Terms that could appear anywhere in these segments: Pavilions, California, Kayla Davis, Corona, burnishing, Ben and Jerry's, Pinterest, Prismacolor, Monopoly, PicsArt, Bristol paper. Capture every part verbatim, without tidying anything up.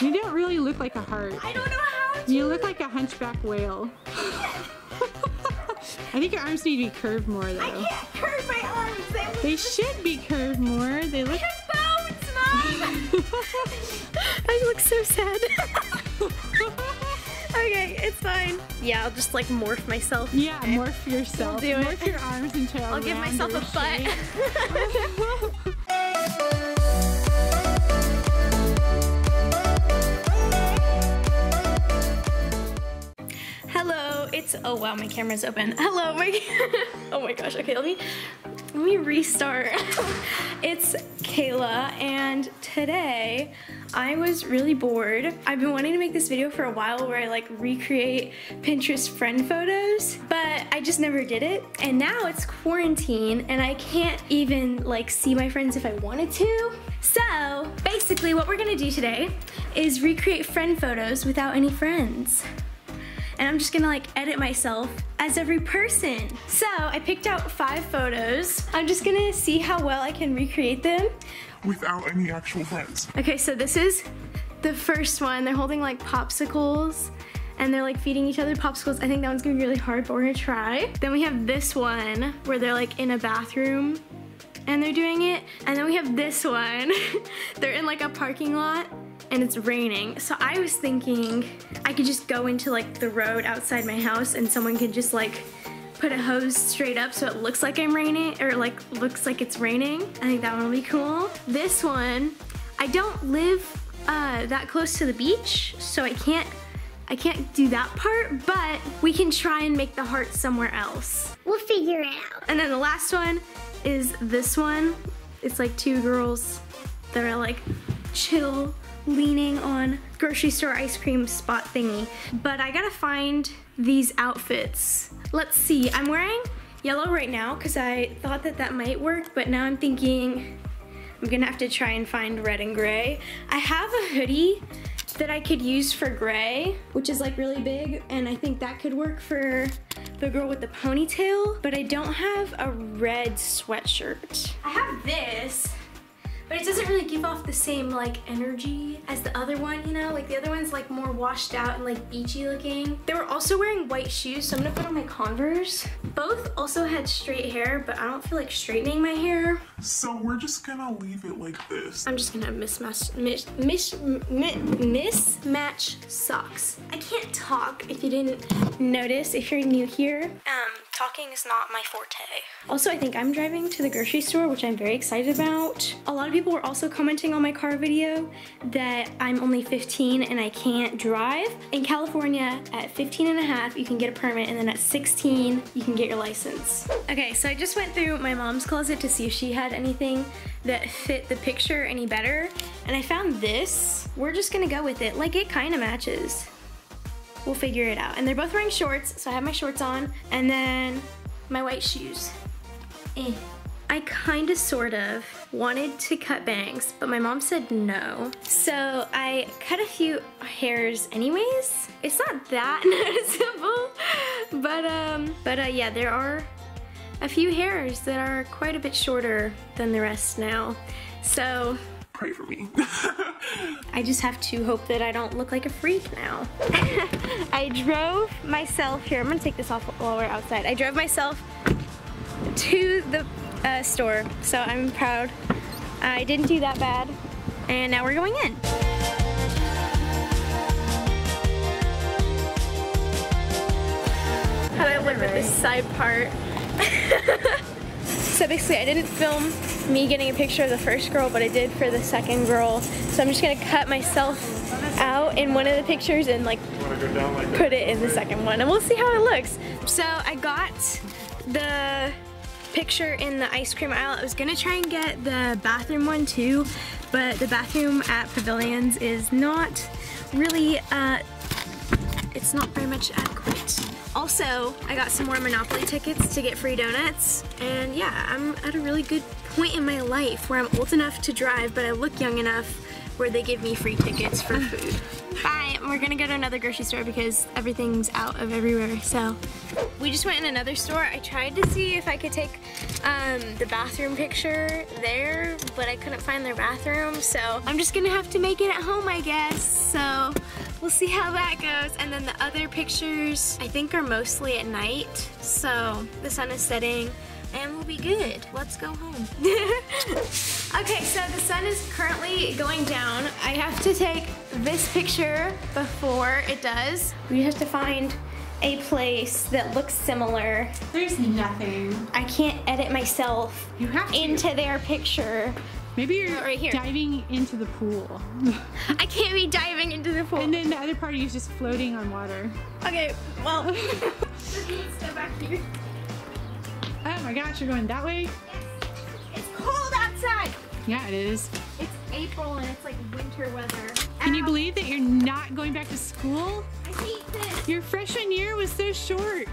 You don't really look like a heart. I don't know how to. You look like a hunchback whale. I think your arms need to be curved more though. I can't curve my arms. They, they should be curved more. They look. I have bones, Mom. I look so sad. Okay, it's fine. Yeah, I'll just like morph myself. Yeah, okay. Morph yourself. We'll do it. Morph your arms into a I'll give myself a butt. Hello, it's oh wow, my camera's open. Hello, my oh my gosh. Okay, let me let me restart. It's Kayla, and today I was really bored. I've been wanting to make this video for a while where I like recreate Pinterest friend photos, but I just never did it. And now it's quarantine and I can't even like see my friends if I wanted to. So basically what we're gonna do today is recreate friend photos without any friends. And I'm just gonna like edit myself as every person. So I picked out five photos. I'm just gonna see how well I can recreate them without any actual friends. Okay, so this is the first one. They're holding like popsicles and they're like feeding each other popsicles. I think that one's gonna be really hard, but we're gonna try. Then we have this one where they're like in a bathroom and they're doing it. And then we have this one. They're in like a parking lot and it's raining. So I was thinking I could just go into like the road outside my house and someone could just like put a hose straight up so it looks like I'm raining, or like looks like it's raining. I think that one will be cool. This one, I don't live uh, that close to the beach, so I can't, I can't do that part, but we can try and make the heart somewhere else. We'll figure it out. And then the last one is this one. It's like two girls that are like chill, leaning on grocery store ice cream spot thingy. But I gotta find these outfits. Let's see, I'm wearing yellow right now because I thought that that might work, but now I'm thinking I'm gonna have to try and find red and gray. I have a hoodie that I could use for gray, which is like really big, and I think that could work for the girl with the ponytail, but I don't have a red sweatshirt. I have this, but it doesn't really give off the same like energy as the other one, you know? Like the other one's like more washed out and like beachy looking. They were also wearing white shoes, so I'm gonna put on my Converse. Both also had straight hair, but I don't feel like straightening my hair. So we're just gonna leave it like this. I'm just gonna mismatch, mis, mis, mis, mismatch socks. I can't talk if you didn't notice, if you're new here. Um, talking is not my forte. Also, I think I'm driving to the grocery store, which I'm very excited about. A lot of people were also commenting on my car video that I'm only fifteen and I can't drive. In California, at fifteen and a half, you can get a permit, and then at sixteen, you can get your license. Okay, so I just went through my mom's closet to see if she had anything that fit the picture any better, and I found this. We're just gonna go with it. Like, it kinda matches. We'll figure it out. And they're both wearing shorts, so I have my shorts on, and then my white shoes. Eh. I kind of sort of wanted to cut bangs, but my mom said no. So I cut a few hairs anyways. It's not that noticeable, but um, but uh, yeah, there are a few hairs that are quite a bit shorter than the rest now. So pray for me. I just have to hope that I don't look like a freak now. I drove myself here. I'm gonna take this off while we're outside. I drove myself to the Uh, store, so I'm proud. I didn't do that bad, and now we're going in. How did I look at this side part? So basically, I didn't film me getting a picture of the first girl, but I did for the second girl. So I'm just gonna cut myself out in one of the pictures and like put it in the second one, and we'll see how it looks. So I got the picture in the ice cream aisle. I was gonna try and get the bathroom one too, but the bathroom at Pavilions is not really, uh, it's not very much adequate. Also, I got some more Monopoly tickets to get free donuts, and yeah, I'm at a really good point in my life where I'm old enough to drive, but I look young enough where they give me free tickets for food. Bye, we're gonna go to another grocery store because everything's out of everywhere, so. We just went in another store. I tried to see if I could take um, the bathroom picture there, but I couldn't find their bathroom, so I'm just gonna have to make it at home, I guess, so we'll see how that goes. And then the other pictures, I think, are mostly at night, so the sun is setting, and we'll be good. Let's go home. Okay, so the sun is currently going down. I have to take this picture before it does. We have to find a place that looks similar. There's nothing. I can't edit myself you have to. into their picture. Maybe you're right here. Diving into the pool. I can't be diving into the pool. And then the other party is just floating on water. Okay, well, let's go back here. Oh my gosh, you're going that way? Yes. It's cold outside. Yeah, it is. It's April and it's like winter weather. Can Ow. you believe that you're not going back to school? I hate this. Your freshman year was so short.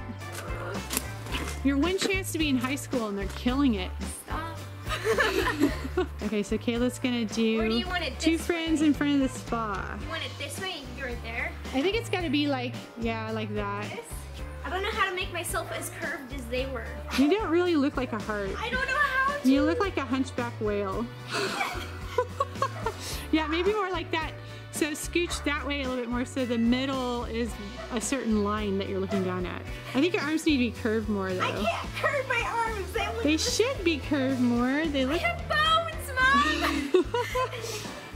Your one chance to be in high school and they're killing it. Stop. Okay, so Kayla's gonna do, or do you want it two friends way? in front of the spa. You want it this way and you can do it there? I think it's gotta be like, yeah, like that. This? I don't know how to make myself as curved as they were. You don't really look like a heart. I don't know how to. You look like a hunchback whale. Yeah, maybe more like that. So scooch that way a little bit more so the middle is a certain line that you're looking down at. I think your arms need to be curved more though. I can't curve my arms. They, look they should be curved more. They look. I have bones, Mom!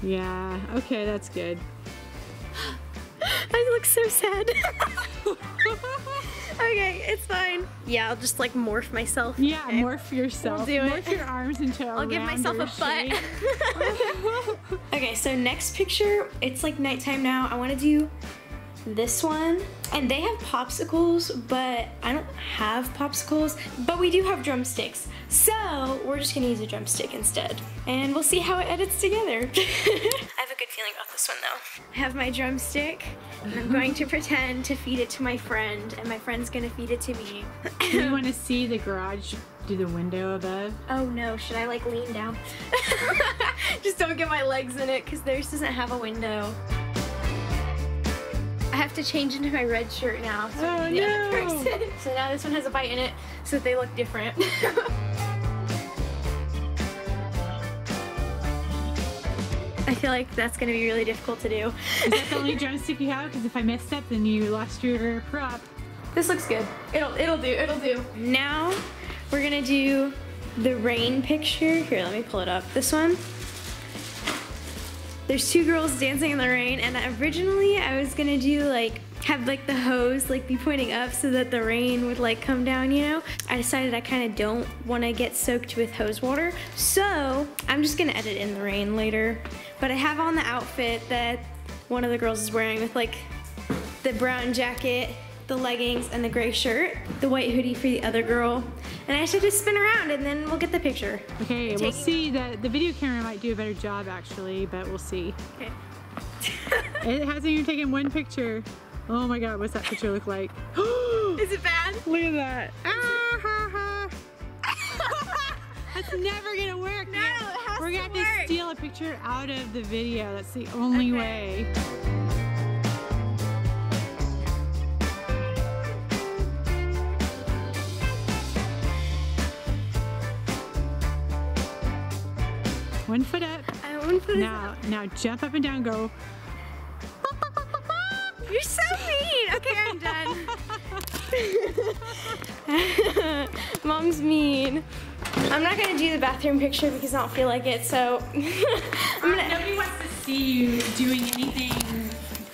Yeah, okay, that's good. I look so sad. Okay, it's fine. Yeah, I'll just like morph myself. Yeah, okay. Morph yourself. We'll do morph it. your arms into a I'll give myself a butt. Okay, so next picture, it's like nighttime now. I want to do this one. And they have popsicles, but I don't have popsicles, but we do have drumsticks. So we're just gonna use a drumstick instead. And we'll see how it edits together. I have a good feeling about this one though. I have my drumstick, and I'm going to pretend to feed it to my friend, and my friend's gonna feed it to me. Do you wanna see the garage through the window above? Oh no, should I like lean down? Just don't get my legs in it, because theirs doesn't have a window. I have to change into my red shirt now. So, oh, the no. other person. So now this one has a bite in it, so they look different. I feel like that's gonna be really difficult to do. Is that the only drumstick you have? Because if I messed up, then you lost your prop. This looks good. It'll, it'll do, it'll do. Now, we're gonna do the rain picture. Here, let me pull it up. This one. There's two girls dancing in the rain, and originally I was gonna do like, have like the hose like be pointing up so that the rain would like come down, you know? I decided I kinda don't wanna get soaked with hose water, so I'm just gonna edit in the rain later. But I have on the outfit that one of the girls is wearing with like the brown jacket, the leggings, and the gray shirt, the white hoodie for the other girl. And I should just spin around and then we'll get the picture. Okay, we'll see. The, the video camera might do a better job actually, but we'll see. Okay. It hasn't even taken one picture. Oh my God, what's that picture look like? Is it bad? Look at that. Ah, ha, ha. That's never gonna work. No, it has We're to gonna work. have to steal a picture out of the video. That's the only okay. way. One foot up. I one foot now, up. Now jump up and down, go. You're so mean. Okay, I'm done. Mom's mean. I'm not gonna do the bathroom picture because I don't feel like it, so I'm gonna. Nobody wants to see you doing anything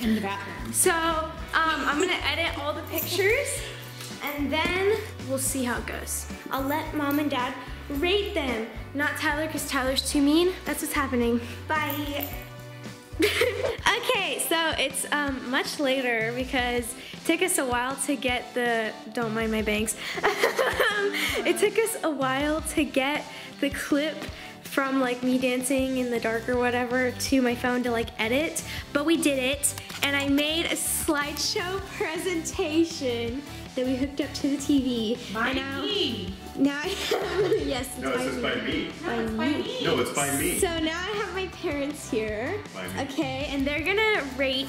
in the bathroom. So um, I'm gonna edit all the pictures and then we'll see how it goes. I'll let Mom and Dad rate them. Not Tyler, because Tyler's too mean. That's what's happening. Bye. Okay, so it's um, much later because it took us a while to get the, don't mind my bangs. It took us a while to get the clip from like me dancing in the dark or whatever to my phone to like edit, but we did it. And I made a slideshow presentation that we hooked up to the T V. My and now, now I have, yes, it's no, by, me. by me. No, it's by me. No, it's by me. So now I have my parents here. By me. Okay, and they're gonna rate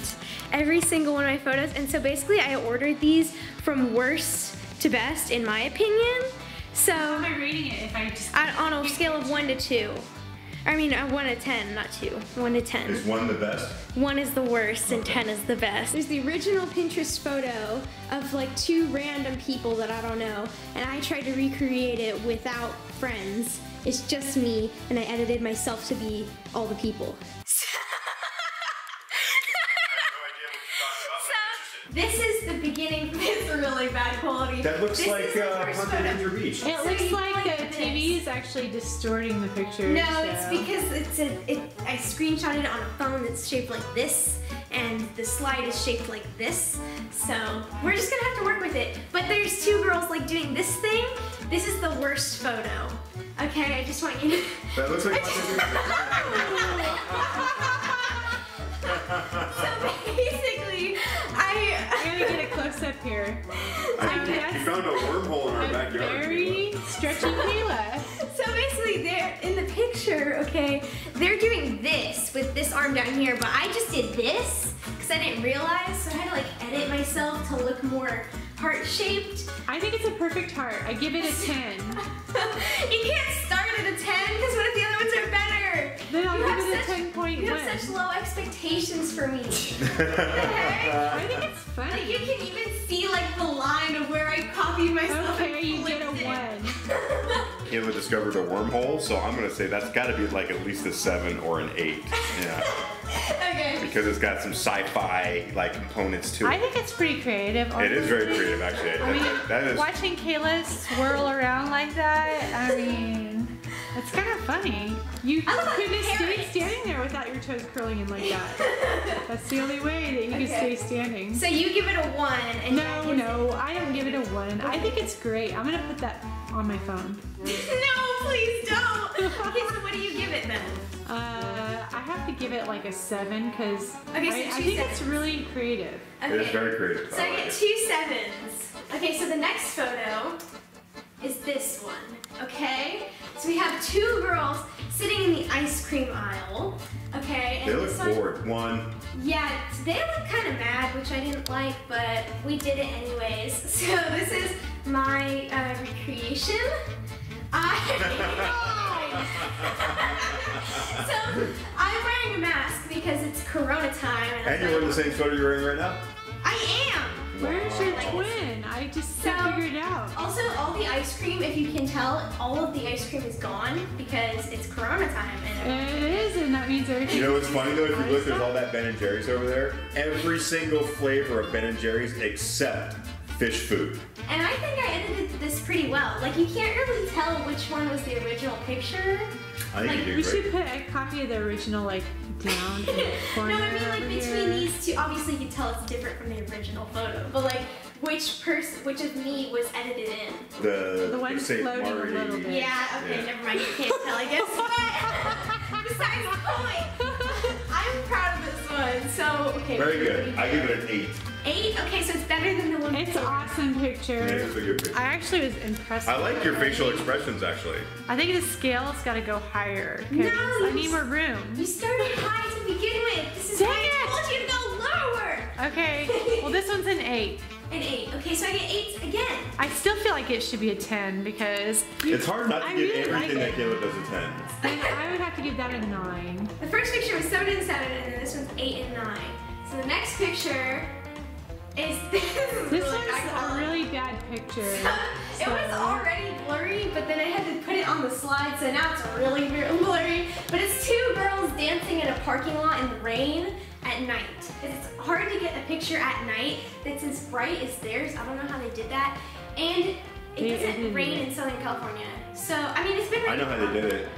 every single one of my photos. And so basically I ordered these from worst to best, in my opinion. So how am I rating it if I just I, on a scale of one to two? I mean, one to ten, not two. One to ten. Is one the best? One is the worst, okay. And ten is the best. There's the original Pinterest photo of like two random people that I don't know, and I tried to recreate it without friends. It's just me, and I edited myself to be all the people. This is the beginning. It's a really bad quality. That looks this like uh, Hunter Beach. It so looks like the T V is actually distorting the picture. No, so. It's because it's a. It, I screenshotted it on a phone that's shaped like this, and the slide is shaped like this. So we're just gonna have to work with it. But there's two girls like doing this thing. This is the worst photo. Okay, I just want you to. That looks like Hunter Beach. So basically, I'm gonna get a close up here. I guess you found a wormhole in our I'm backyard. Very stretchy Kayla. So basically, they're in the picture, okay, they're doing this with this arm down here, but I just did this because I didn't realize, so I had to like edit myself to look more heart shaped. I think it's a perfect heart. I give it a ten. You can't start at a ten because what if the other ones are better? Then I'll give it a ten point one. You have such low expectations for me. I think it's funny. Like you can even see like the line of where I copied myself. Okay, you get a one. Kayla discovered a wormhole, so I'm gonna say that's gotta be like at least a seven or an eight. Yeah. Okay. Because it's got some sci-fi like components to it. I think it's pretty creative. Honestly. It is very creative, actually. I mean, that, that is... watching Kayla swirl around like that, I mean, it's kind of funny. You couldn't stay standing there without your toes curling in like that. That's the only way that you okay. can stay standing. So you give it a one. And no, no, it. I don't give it a one. Okay. I think it's great. I'm gonna put that on my phone. No, please don't. Okay, so what do you give it then? Uh, I have to give it like a seven because okay, so I, I think sevens. It's really creative. Okay. It is very creative. So I, I get like two sevens. Okay, so the next photo is this one, okay? So we have two girls sitting in the ice cream aisle, okay? And they look bored, one. Yeah, they look kind of mad, which I didn't like, but we did it anyways. So this is my uh, recreation. I So I'm wearing a mask because it's Corona time. And, and you're wearing the same photo you're wearing right now? I am. Where's your twin? I just so, figured it out. Also, all the ice cream, if you can tell, all of the ice cream is gone because it's Corona time. And it is, and that means everything. You know what's funny though? If you look, there's all that Ben and Jerry's over there. Every single flavor of Ben and Jerry's except fish food. And I think I edited this pretty well. Like, you can't really tell which one was the original picture. I think like, you do, we right? should put a copy of the original, like, down in the corner. No, I mean, like, between here. These two, obviously you can tell it's different from the original photo. But, like, which person, which of me was edited in? The, the one floating Marty. A little bit. Yeah, okay, yeah. Never mind. You can't tell, I guess. But, besides the point, I'm proud of this one. So, okay. Very good. I give it an eight. Eight? Okay, so it's better than the one. It's an awesome picture. Yeah, it's a good picture. I actually was impressed. I like your facial expressions, actually. I think the scale's got to go higher. No, I need more room. You started high to begin with. This is Dang why I told you to go lower. Okay. Well, this one's an eight. An eight. Okay, so I get eights again. I still feel like it should be a ten because you, it's hard not to I give really everything like that Kayla does a ten. And I would have to give that a nine. The first picture was seven and seven, and then this one's eight and nine. So the next picture. Is this is this really is a really bad picture. So, so. It was already blurry, but then I had to put it on the slide, so now it's really blurry. But it's two girls dancing in a parking lot in the rain at night. It's hard to get a picture at night that's as bright as theirs. I don't know how they did that. And it doesn't rain in Southern California. So, I mean, it's been like I know how they did it.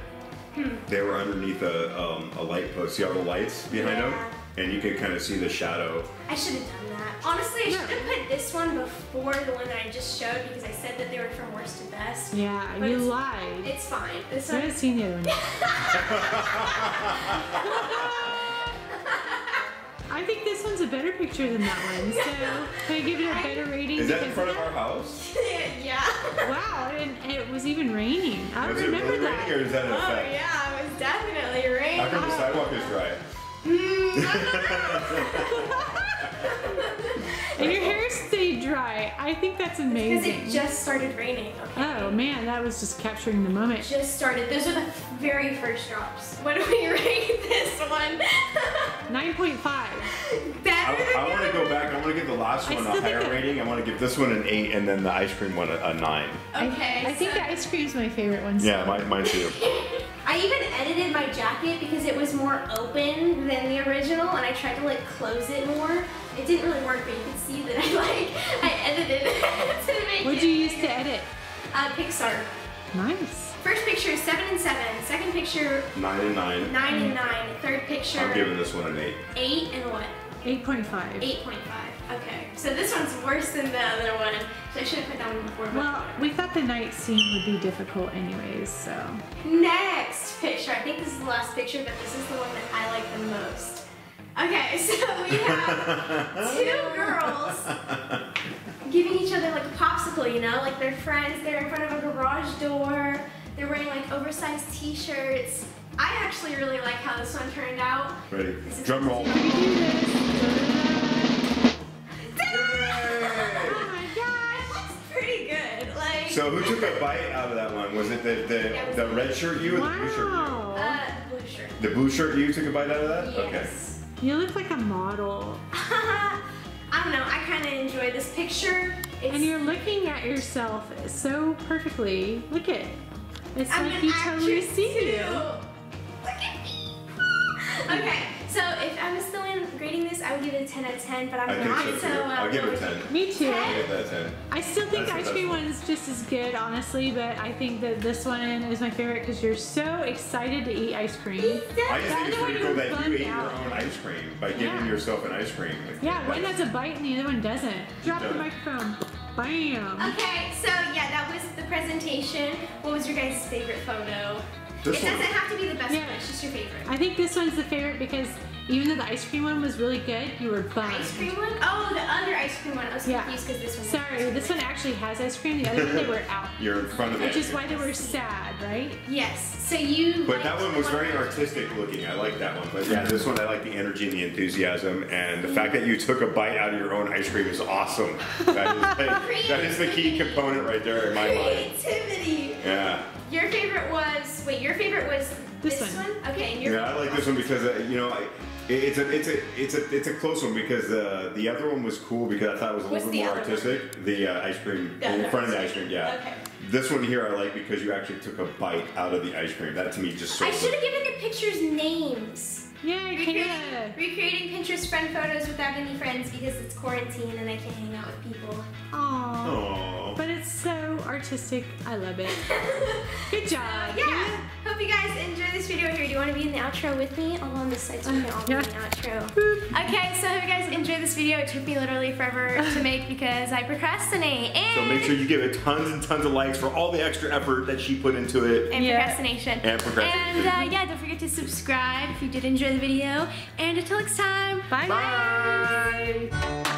Hmm. They were underneath a, um, a light post. See all the lights behind yeah. them? And you can kind of see the shadow. I should have done that. Honestly, I yeah. should have put this one before the one that I just showed because I said that they were from worst to best. Yeah, and you it's, lied. It's fine. This one. I haven't seen the other one. I think this one's a better picture than that one. So can I give it a better rating? Is that in front of our house? Yeah. Wow, and, and it was even raining. I was remember it really that. Raining or is that an oh effect? Yeah, it was definitely raining. How come the sidewalk is dry? Mm, and your hair stayed dry. I think that's amazing. Because it just started raining. Okay. Oh man, that was just capturing the moment. It just started. Those are the very first drops. What do we rate this one? nine point five. I, I want to go back. I want to give the last one a higher rating. I want to give this one an eight and then the ice cream one a, a nine. Okay. I, I think so. The ice cream is my favorite one. So. Yeah, mine, mine too. I even edited my jacket because it was more open than the original and I tried to like close it more. It didn't really work, but you can see that I like, I edited it to make it. What do you use to edit? Uh, PicsArt. Nice. First picture is seven and seven. Second picture, nine and nine. Nine and nine. Third picture, I'm giving this one an eight. Eight and what? eight point five. eight point five, okay. So this one's worse than the other one. So I should have put that one before. Well, we thought the night scene would be difficult anyways, so. Next picture. I think this is the last picture, but this is the one that I like the most. Okay, so we have two girls giving each other like a popsicle, you know? Like they're friends, they're in front of a garage door, they're wearing like oversized t-shirts. I actually really like how this one turned out. Ready? Drum roll. So who took a bite out of that one? Was it the the, yeah, it was the red shirt you or wow. the blue shirt you? Uh, blue shirt. The blue shirt you took a bite out of that? Yes. Okay. You look like a model. I don't know, I kind of enjoy this picture. It's and you're looking at yourself so perfectly. Look it. It's I'm like you totally see too. You. Look at me. Okay, so if I was still in grading this, I would give it a ten out of ten, but I'm I not, so, so uh, I'll give it a ten. Me too. ten? I'll give that ten. I still think ice cream one is just as good, honestly, but I think that this one is my favorite because you're so excited to eat ice cream. Exactly. I just think it's pretty cool that you ate your own ice cream by giving yeah. yourself an ice cream. Like, yeah, one has a bite and the other one doesn't. Drop the microphone. Bam. Okay, so yeah, that was the presentation. What was your guys' favorite photo? This it one. Doesn't have to be the best yeah. one, it's just your favorite. I think this one's the favorite because even though the ice cream one was really good, you were bummed. The ice cream one? Oh, the other ice cream one. I was yeah. confused because this one Sorry, was this one actually has ice cream. The other one, they were out. You're in front of it. Which is why they were sad, right? Yes. So you... But that one was very artistic looking. I like that one. But yeah, this one, I like the energy and the enthusiasm. And the fact that you took a bite out of your own ice cream is awesome. That is, like, that is the key component right there in my mind. Creativity. Yeah. Your favorite was... Wait, your favorite was... This, this one. one, okay. And your yeah, I like this one because uh, you know, I, it, it's a it's a it's a it's a close one because the uh, the other one was cool because I thought it was a What's little bit more artistic. One? The uh, ice cream the in front of the ice cream, yeah. Okay. This one here I like because you actually took a bite out of the ice cream. That to me just so. I should have given the pictures names. Yeah, recreating, yeah. recreating Pinterest friend photos without any friends because it's quarantine and I can't hang out with people. Aww. Aww. But it's so artistic. I love it. Good job. So, yeah. yeah. Hope you guys enjoyed this video here. Do you want to be in the outro with me? I'll on this side so you can all be in the outro. Okay, so hope you guys enjoyed this video. It took me literally forever to make because I procrastinate. And so make sure you give it tons and tons of likes for all the extra effort that she put into it. And yeah. procrastination. And procrastination. And uh, yeah, don't forget to subscribe if you did enjoy the video. And until next time. Bye. Bye. Bye.